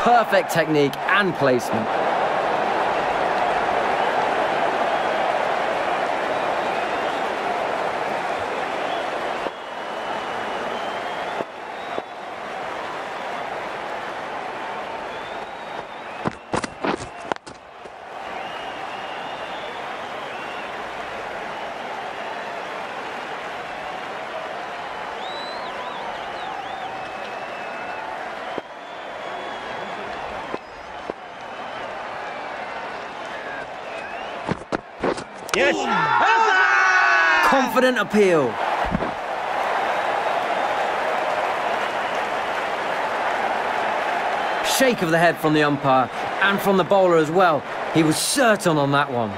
Perfect technique and placement. Yes! Ah! Confident appeal. Shake of the head from the umpire and from the bowler as well. He was certain on that one.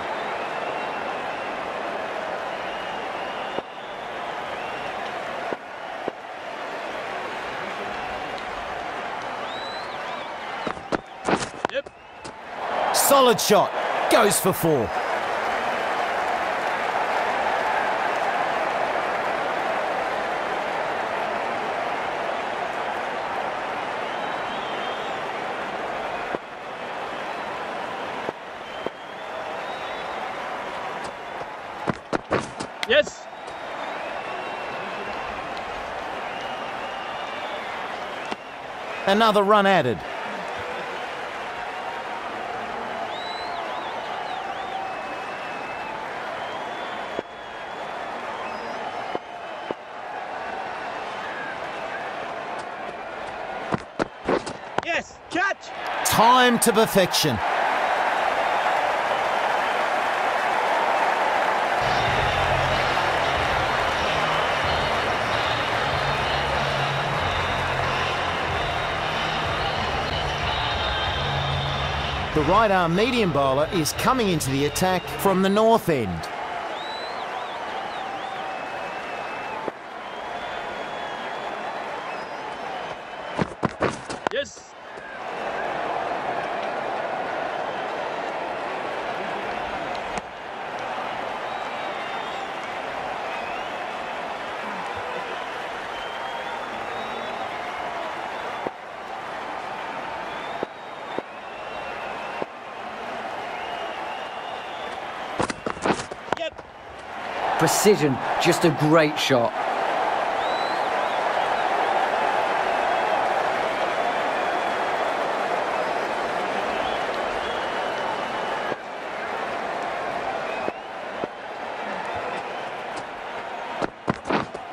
Yep. Solid shot. Goes for four. Yes. Another run added. Yes, catch. Time to perfection. The right-arm medium bowler is coming into the attack from the north end. Yes. Precision, just a great shot.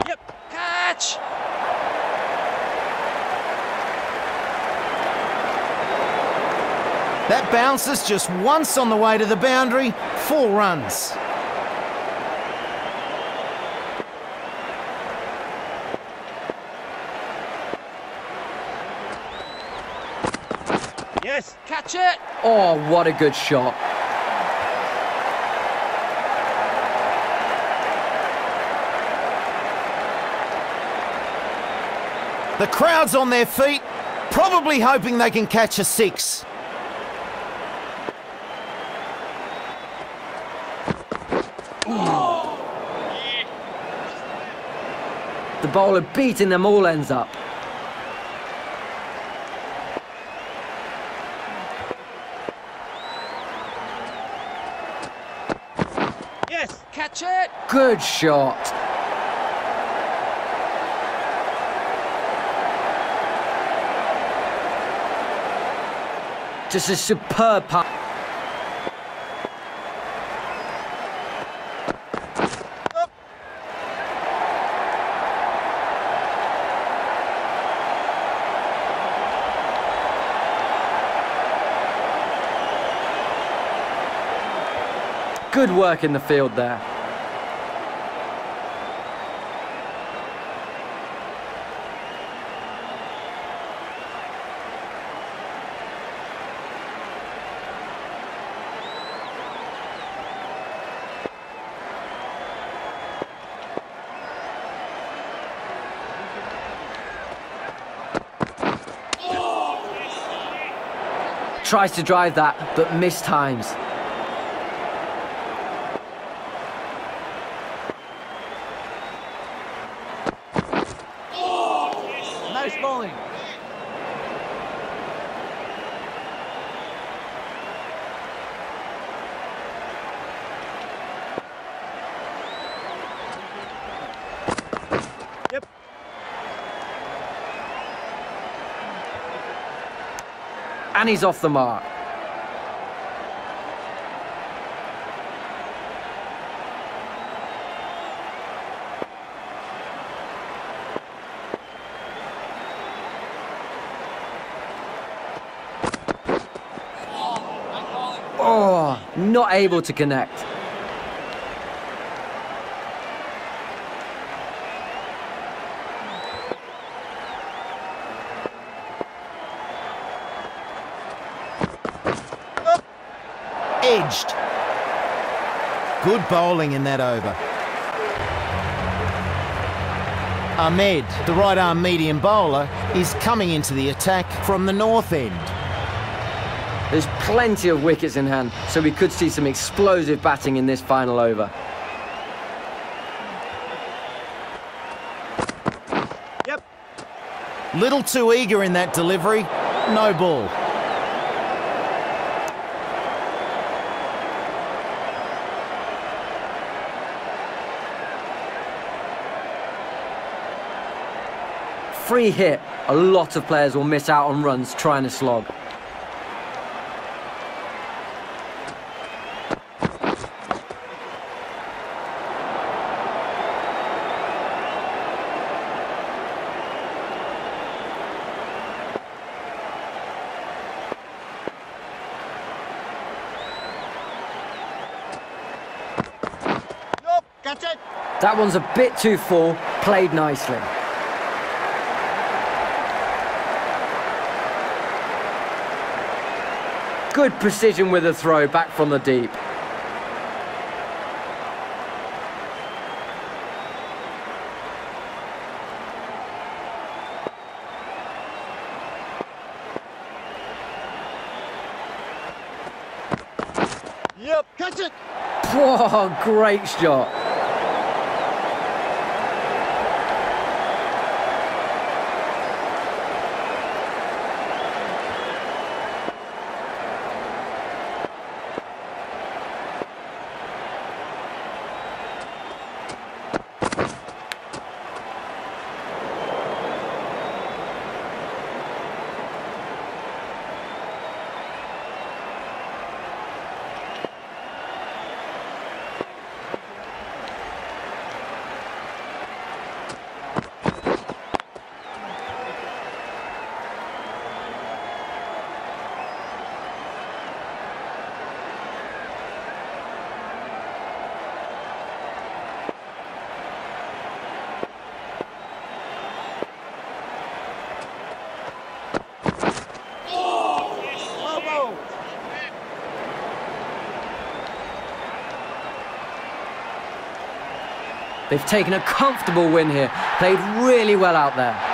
Yep, catch! That bounces just once on the way to the boundary, 4 runs. Yes, catch it! Oh, what a good shot. The crowd's on their feet, probably hoping they can catch a 6. Oh. The bowler beating them all ends up. Yes, catch it! Good shot. Just a superb pass. Good work in the field there. Oh. Tries to drive that, but mistimes. Bowling. and he's off the mark. Oh, not able to connect. Edged. Good bowling in that over. Ahmed, the right arm medium bowler, is coming into the attack from the north end. There's plenty of wickets in hand, so we could see some explosive batting in this final over. Yep. Little too eager in that delivery. No ball. Free hit. A lot of players will miss out on runs trying to slog. Nope, catch it. That one's a bit too full. Played nicely. Good precision with a throw back from the deep. Yep, catch it! Whoa, great shot. They've taken a comfortable win here. Played really well out there.